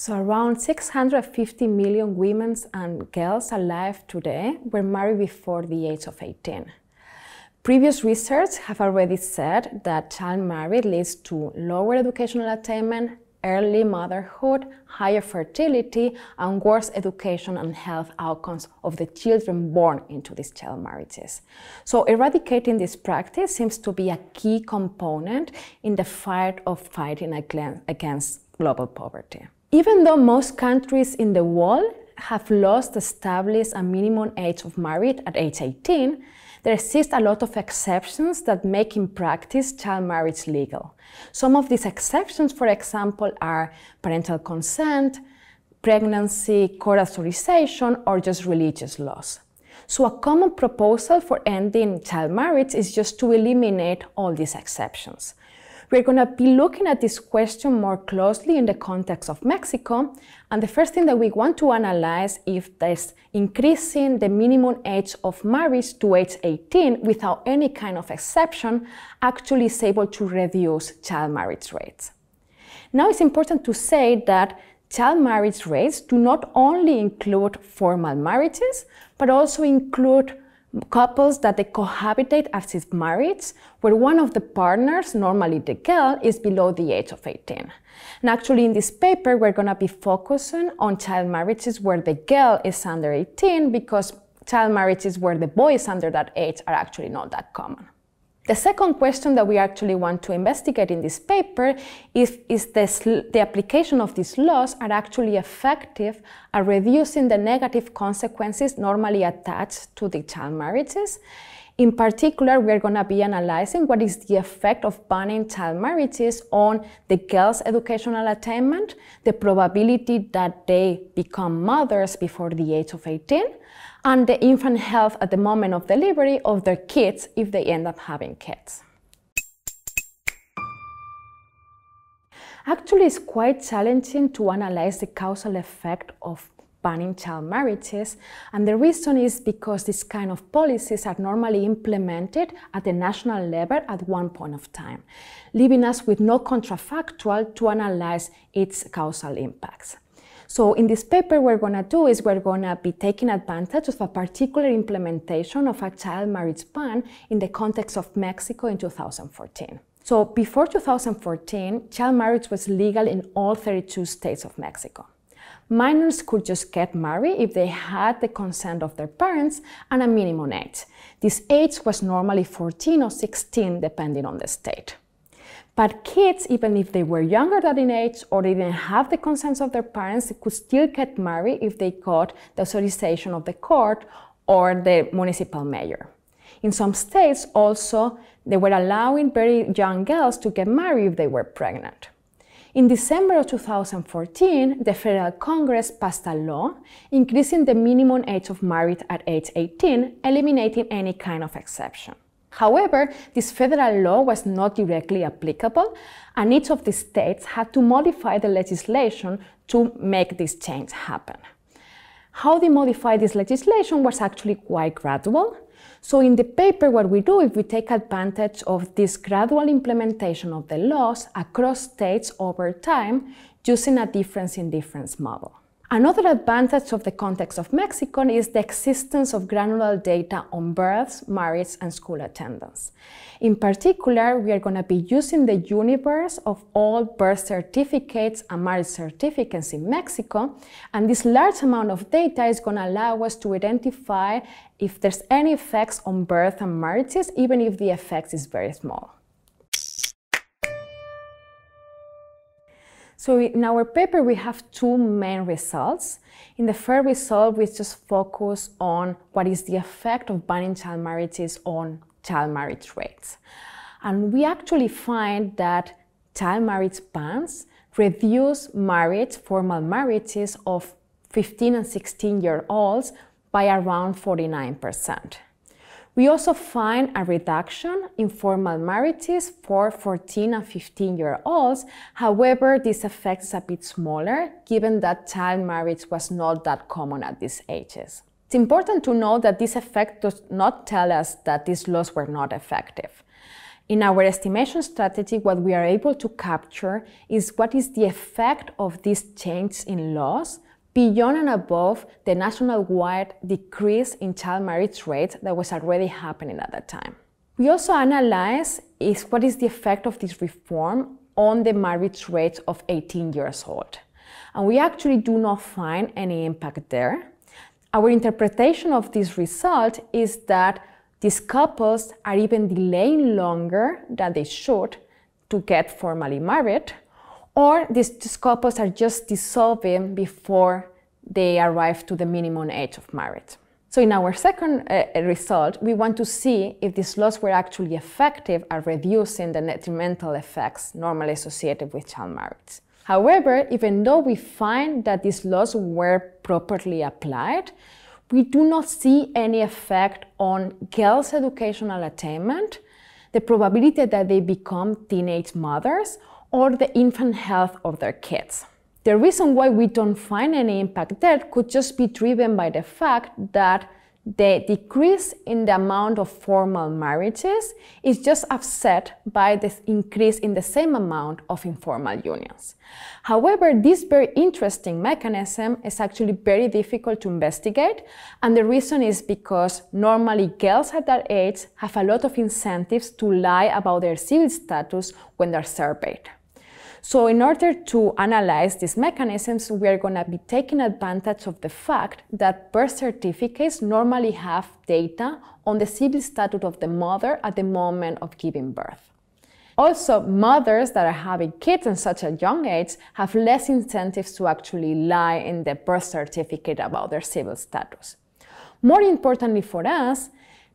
So around 650 million women and girls alive today were married before the age of 18. Previous research have already said that child marriage leads to lower educational attainment, early motherhood, higher fertility, and worse education and health outcomes of the children born into these child marriages. So eradicating this practice seems to be a key component in the fight of fighting against global poverty. Even though most countries in the world have lost established a minimum age of marriage at age 18, there exist a lot of exceptions that make in practice child marriage legal. Some of these exceptions, for example, are parental consent, pregnancy, court authorization, or just religious laws. So a common proposal for ending child marriage is just to eliminate all these exceptions. We're going to be looking at this question more closely in the context of Mexico, and the first thing that we want to analyze is this increasing the minimum age of marriage to age 18 without any kind of exception actually is able to reduce child marriage rates. Now it's important to say that child marriage rates do not only include formal marriages, but also include couples that they cohabitate as if marriage, where one of the partners, normally the girl, is below the age of 18. And actually in this paper we're going to be focusing on child marriages where the girl is under 18, because child marriages where the boy is under that age are actually not that common. The second question that we actually want to investigate in this paper is the application of these laws are actually effective at reducing the negative consequences normally attached to the child marriages. In particular, we're going to be analyzing what is the effect of banning child marriages on the girls' educational attainment, the probability that they become mothers before the age of 18, and the infant health at the moment of delivery of their kids if they end up having kids. Actually, it's quite challenging to analyze the causal effect of banning child marriages, and the reason is because these kind of policies are normally implemented at the national level at one point of time, leaving us with no contrafactual to analyze its causal impacts. So in this paper we're going to do is we're going to be taking advantage of a particular implementation of a child marriage ban in the context of Mexico in 2014. So before 2014, child marriage was legal in all 32 states of Mexico. Minors could just get married if they had the consent of their parents and a minimum age. This age was normally 14 or 16, depending on the state. But kids, even if they were younger than in age or they didn't have the consent of their parents, could still get married if they got the authorization of the court or the municipal mayor. In some states also, they were allowing very young girls to get married if they were pregnant. In December of 2014, the Federal Congress passed a law increasing the minimum age of marriage at age 18, eliminating any kind of exception. However, this federal law was not directly applicable, and each of the states had to modify the legislation to make this change happen. How they modified this legislation was actually quite gradual. So in the paper what we do is we take advantage of this gradual implementation of the laws across states over time using a difference in difference model. Another advantage of the context of Mexico is the existence of granular data on births, marriages, and school attendance. In particular, we are going to be using the universe of all birth certificates and marriage certificates in Mexico, and this large amount of data is going to allow us to identify if there's any effects on birth and marriages, even if the effect is very small. So in our paper, we have two main results. In the first result, we just focus on what is the effect of banning child marriages on child marriage rates. And we actually find that child marriage bans reduce marriage, formal marriages of 15 and 16-year-olds by around 49%. We also find a reduction in formal marriages for 14 and 15-year-olds. However, this effect is a bit smaller, given that child marriage was not that common at these ages. It's important to note that this effect does not tell us that these laws were not effective. In our estimation strategy, what we are able to capture is what is the effect of these changes in laws beyond and above the nationwide decrease in child marriage rates that was already happening at that time. We also analyze what is the effect of this reform on the marriage rates of 18 years old. And we actually do not find any impact there. Our interpretation of this result is that these couples are even delaying longer than they should to get formally married, or these couples are just dissolving before they arrive to the minimum age of marriage. So in our second result, we want to see if these laws were actually effective at reducing the detrimental effects normally associated with child marriage. However, even though we find that these laws were properly applied, we do not see any effect on girls' educational attainment, the probability that they become teenage mothers, or the infant health of their kids. The reason why we don't find any impact there could just be driven by the fact that the decrease in the amount of formal marriages is just offset by this increase in the same amount of informal unions. However, this very interesting mechanism is actually very difficult to investigate, and the reason is because normally girls at that age have a lot of incentives to lie about their civil status when they're surveyed. So in order to analyze these mechanisms, we are going to be taking advantage of the fact that birth certificates normally have data on the civil status of the mother at the moment of giving birth. Also, mothers that are having kids at such a young age have less incentives to actually lie in the birth certificate about their civil status. More importantly for us,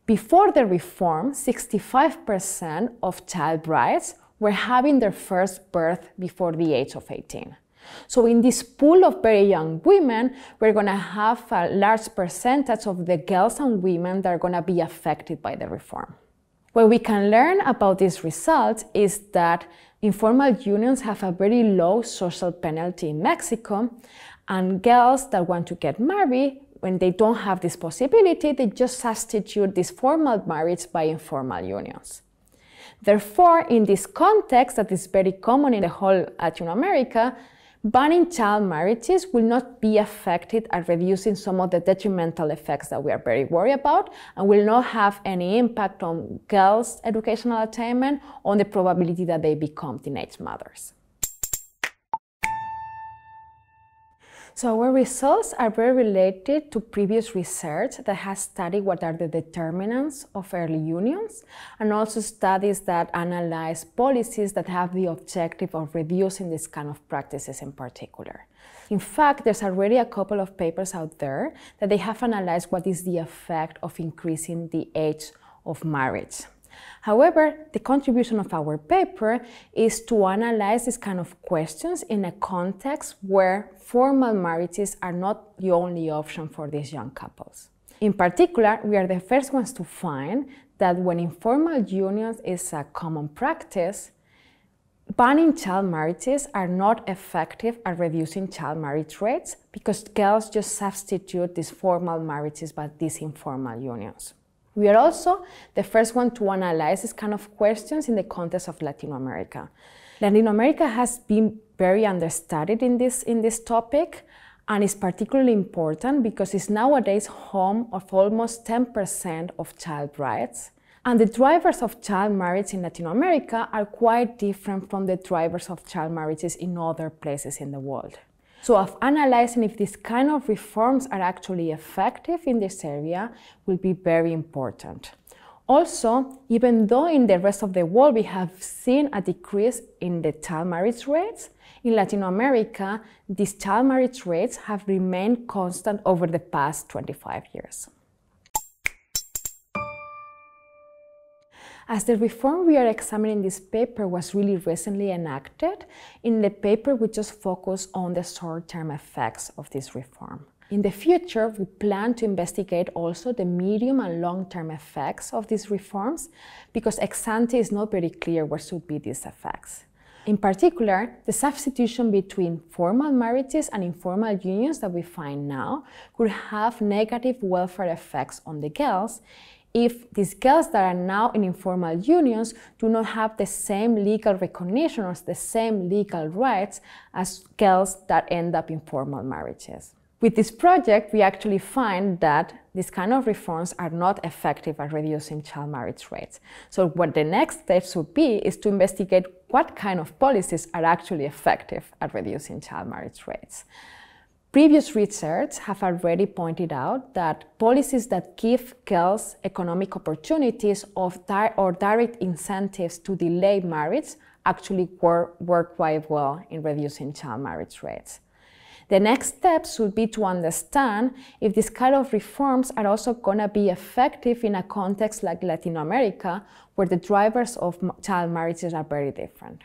before the reform, 65% of child brides were having their first birth before the age of 18. So in this pool of very young women, we're going to have a large percentage of the girls and women that are going to be affected by the reform. What we can learn about these results is that informal unions have a very low social penalty in Mexico, and girls that want to get married, when they don't have this possibility, they just substitute this formal marriage by informal unions. Therefore, in this context that is very common in the whole Latin America, banning child marriages will not be affected at reducing some of the detrimental effects that we are very worried about, and will not have any impact on girls' educational attainment, on the probability that they become teenage mothers. So our results are very related to previous research that has studied what are the determinants of early unions, and also studies that analyze policies that have the objective of reducing this kind of practices in particular. In fact, there's already a couple of papers out there that they have analyzed what is the effect of increasing the age of marriage. However, the contribution of our paper is to analyze this kind of questions in a context where formal marriages are not the only option for these young couples. In particular, we are the first ones to find that when informal unions is a common practice, banning child marriages are not effective at reducing child marriage rates, because girls just substitute these formal marriages by these informal unions. We are also the first one to analyze this kind of questions in the context of Latin America. Latin America has been very understudied in this topic, and is particularly important because it's nowadays home of almost 10% of child brides. And the drivers of child marriage in Latin America are quite different from the drivers of child marriages in other places in the world. So of analyzing if these kind of reforms are actually effective in this area will be very important. Also, even though in the rest of the world we have seen a decrease in the child marriage rates, in Latin America, these child marriage rates have remained constant over the past 25 years. As the reform we are examining in this paper was really recently enacted, in the paper we just focus on the short-term effects of this reform. In the future, we plan to investigate also the medium and long-term effects of these reforms, because ex ante is not very clear what should be these effects. In particular, the substitution between formal marriages and informal unions that we find now could have negative welfare effects on the girls, if these girls that are now in informal unions do not have the same legal recognition or the same legal rights as girls that end up in formal marriages. With this project, we actually find that these kind of reforms are not effective at reducing child marriage rates. So what the next step should be is to investigate what kind of policies are actually effective at reducing child marriage rates. Previous research have already pointed out that policies that give girls economic opportunities or direct incentives to delay marriage actually work quite well in reducing child marriage rates. The next step should be to understand if these kind of reforms are also going to be effective in a context like Latin America, where the drivers of child marriages are very different.